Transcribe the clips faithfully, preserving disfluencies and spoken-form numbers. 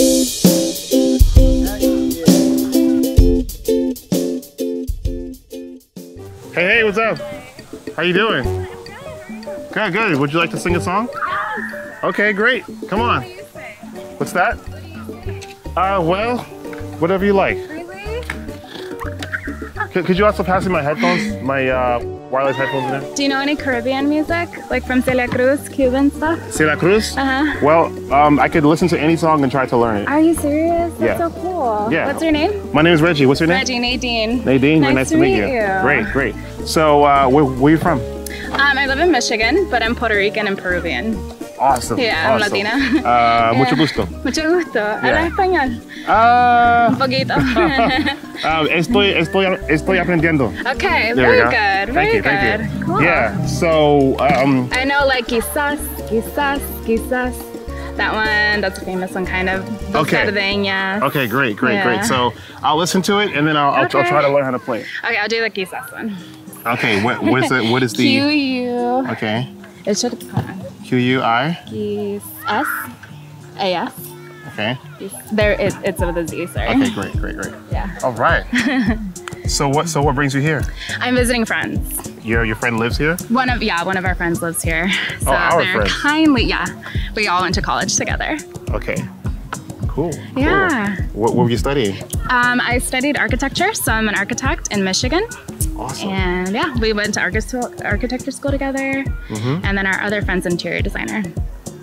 Hey, hey, what's up? How you doing? Good, good. Would you like to sing a song? Okay, great. Come on. What's that? Uh, well, whatever you like. Could, could you also pass me my headphones, my uh, wireless headphones in there? Do you know any Caribbean music, like from Celia Cruz, Cuban stuff? Celia Cruz? Uh-huh. Well, um, I could listen to any song and try to learn it. Are you serious? That's yeah. so cool. Yeah. What's your name? My name is Reggie. What's your name? Reggie, Nadine. Nadine, nice, nice to, to meet, meet you. you. Great, great. So, uh, where, where are you from? Um, I live in Michigan, but I'm Puerto Rican and Peruvian. Awesome. Yeah, awesome. I'm Latina. Uh, yeah. Mucho gusto. Mucho gusto. Habla yeah. español. Uh, Un poquito. uh, estoy, estoy, estoy aprendiendo. Okay, there very good. Very thank good. You, thank cool. you. Yeah, so. Um, I know, like, quizás, quizás, quizás. That one, that's a famous one, kind of. That's okay. Sort of thing, yeah. Okay, great, great, yeah. great. So I'll listen to it and then I'll, I'll, okay. I'll try to learn how to play it. Okay, I'll do the quizás one. Okay, what, what, is, it, what is the. Q U. Okay. It should be. Q U I. Quizás. A S. Okay. There it, it's with a Z, sorry. Okay, great, great, great. Yeah. All right. so what so what brings you here? I'm visiting friends. Your your friend lives here? One of yeah, one of our friends lives here. So oh, our they're friends. kindly yeah. We all went to college together. Okay. Cool. Yeah. Cool. What, what were you studying? Um, I studied architecture, so I'm an architect in Michigan. Awesome. And yeah, we went to architecture school together, mm-hmm. and then our other friend's interior designer.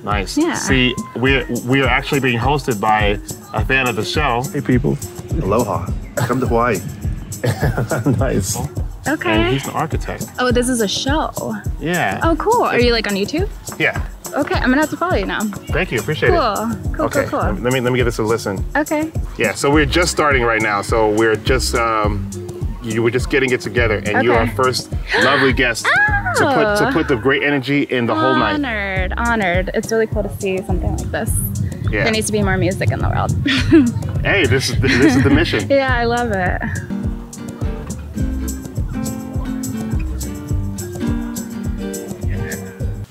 Nice. Yeah. See, we're, we're actually being hosted by a fan of the show. Hey, people. Aloha. Come to Hawaii. Nice. Okay. And he's an architect. Oh, this is a show. Yeah. Oh, cool. Are you like on YouTube? Yeah. Okay, I'm gonna have to follow you now. Thank you, appreciate cool. it. Cool, cool, okay. cool, cool. Let me, let me give this a listen. Okay. Yeah, so we're just starting right now, so we're just, um, you were just getting it together, and okay. you're our first lovely guest oh. to put to put the great energy in the honored, whole night. Honored, honored. It's really cool to see something like this. Yeah. There needs to be more music in the world. Hey, this is the, this is the mission. Yeah, I love it.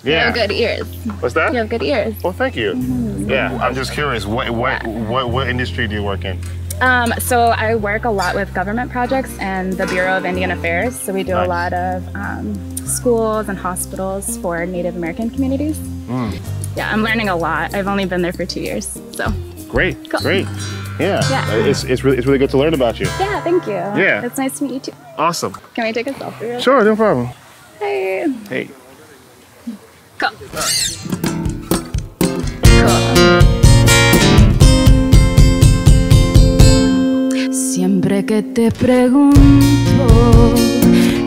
Yeah. You have good ears. What's that? You have good ears. Well, thank you. Mm-hmm. Yeah, I'm just curious. What what, yeah. what what industry do you work in? Um, so I work a lot with government projects and the Bureau of Indian Affairs. So we do nice. a lot of um, schools and hospitals for Native American communities. Mm. Yeah, I'm learning a lot. I've only been there for two years. So great, cool. great. Yeah, yeah. It's, it's really it's really good to learn about you. Yeah, thank you. Yeah, it's nice to meet you too. Awesome. Can we take a selfie? Sure, no problem. Hey. Hey. Cool. Cool. Siempre que te pregunto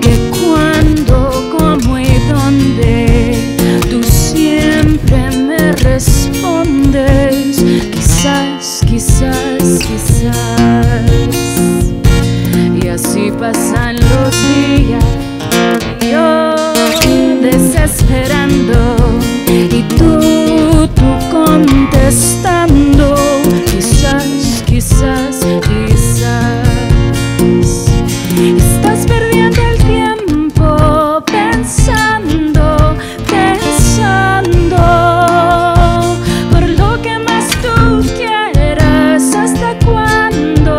que cuándo, cómo y dónde, tú siempre me respondes quizás, quizás, quizás. Y así pasan los días y yo desesperando y tú, tú contestando quizás, quizás, quizás. Estás perdiendo el tiempo pensando, pensando por lo que más tú quieras. ¿Hasta cuándo?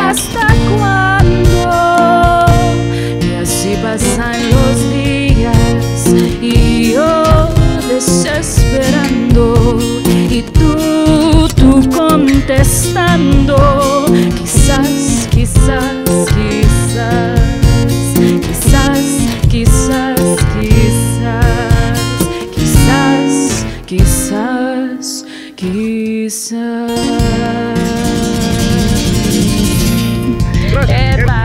¿Hasta cuándo? Y así pasan los días y yo desesperando y tú, tú contestando quizás, quizás, quizás, quizás, quizás, quizás, quizás, quizás, quizás. Epa.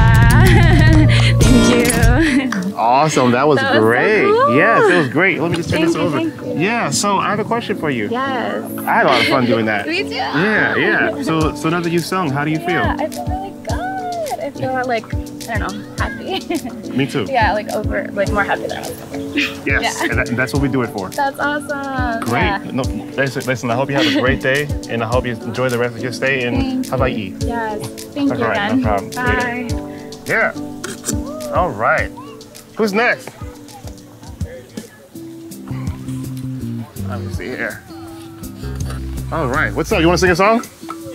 Thank you. Awesome, that was, that was great. So cool. Yes, it was great. Let me just turn thank this over. You, you. Yeah, so I have a question for you. Yes. I had a lot of fun doing that. Me too. Yeah, yeah. So so now that you've sung, how do you feel? Yeah, I feel really good. I feel like, I don't know, happy. Me too. Yeah, like over, like more happy than I was. Yes, yeah. and that, that's what we do it for. That's awesome. Great. Yeah. No, listen, listen, I hope you have a great day and I hope you enjoy the rest of your stay in Hawaii. Yes, thank All you right, again. No problem. Bye. Later. Yeah. All right. Who's next? Let me see here. All right, what's up? You want to sing a song?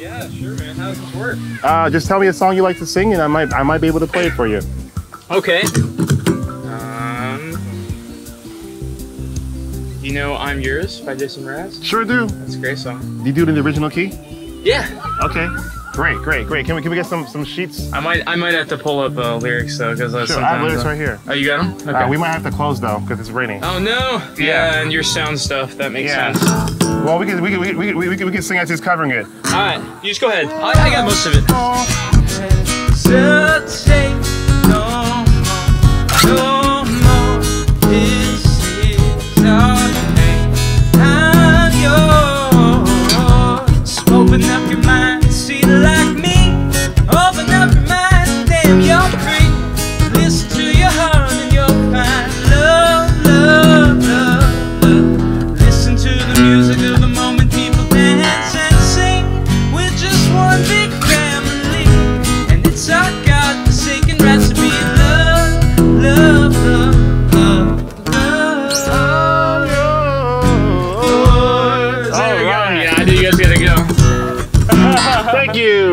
Yeah, sure, man. How does this work? Uh, just tell me a song you like to sing, and I might I might be able to play it for you. Okay. Um, you know I'm Yours by Jason Mraz? Sure do. That's a great song. Do you do it in the original key? Yeah. Okay. Great, great, great. Can we can we get some some sheets? I might I might have to pull up uh, lyrics though, because uh, sure, sometimes I have lyrics uh, right here. Oh, you got them? Okay. Uh, we might have to close though, because it's raining. Oh no! Yeah. yeah, and your sound stuff that makes yeah. sense. Well, we can we can we can, we can, we can, we can sing as he's covering it. All right, you just go ahead. I, I got most of it. Open up your mind.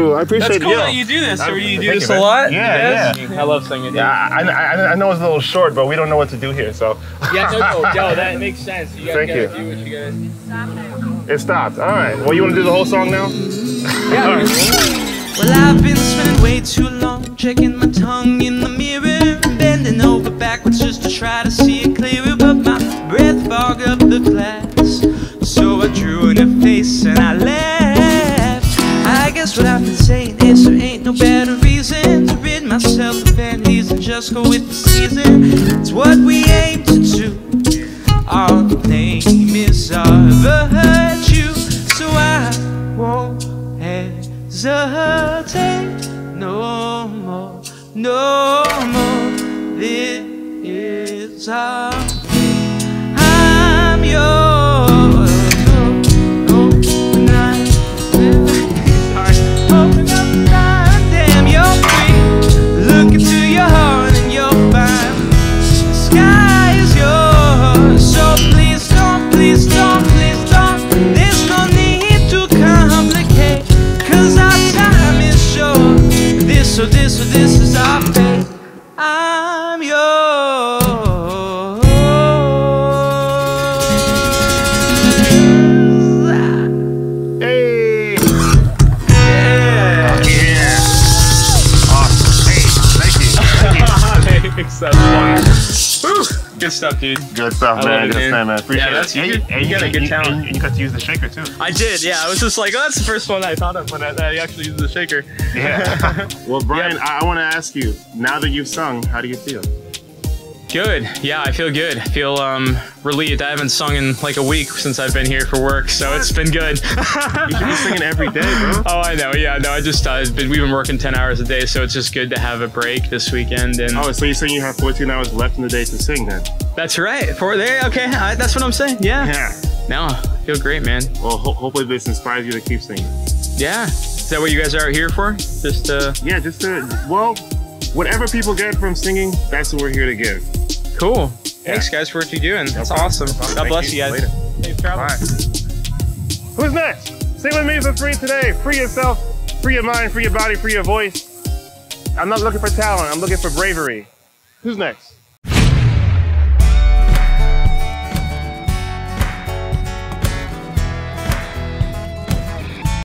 I appreciate it. That's cool that you do this. Or you do this a lot? Yeah, yeah. I love singing. Yeah, I, I, I know it's a little short, but we don't know what to do here, so. Yeah, no, no, no, that makes sense. You guys gotta do what you guys do. It stopped. All right. Well, you want to do the whole song now? Yeah. All right. Well, I've been spending way too long checking my tongue in the mirror, bending over backwards just to try to see it clearer, but my breath fogged up the glass, so I drew in a face and I laughed. I guess what I've been saying is there ain't no better reason to rid myself of vanities and just go with the season. It's what we aim to do. Our name is our virtue, so I won't hesitate no more, no more. This is our name. I'm yours. So this, so this is our fate. I'm yours. Hey! Yeah! Yeah! Awesome. Hey, thank you. Thank you. That's fun. Good stuff, dude. Good stuff, man. Good stuff, man. Appreciate yeah, that's it. You, and you got a good talent. And you, you got to use the shaker, too. I did, yeah. I was just like, oh, that's the first one I thought of when I, I actually used the shaker. Yeah. Well, Brian, yeah. I, I want to ask you, now that you've sung, how do you feel? Good. Yeah, I feel good. I feel um, relieved. I haven't sung in like a week since I've been here for work, so it's been good. You should be singing every day, bro. Oh, I know. Yeah, no, I just, uh, been, we've been working ten hours a day, so it's just good to have a break this weekend. And oh, so you're saying you have fourteen hours left in the day to sing then? That's right. For there, okay. I, that's what I'm saying. Yeah. Yeah. No, I feel great, man. Well, ho hopefully this inspires you to keep singing. Yeah. Is that what you guys are out here for? Just uh yeah, just to, well, whatever people get from singing, that's what we're here to give. Cool. Yeah. Thanks, guys, for what you're doing. That's okay. Awesome. God Thank bless you, you guys. Safe travels. Who's next? Sing with me for free today. Free yourself, free your mind, free your body, free your voice. I'm not looking for talent. I'm looking for bravery. Who's next?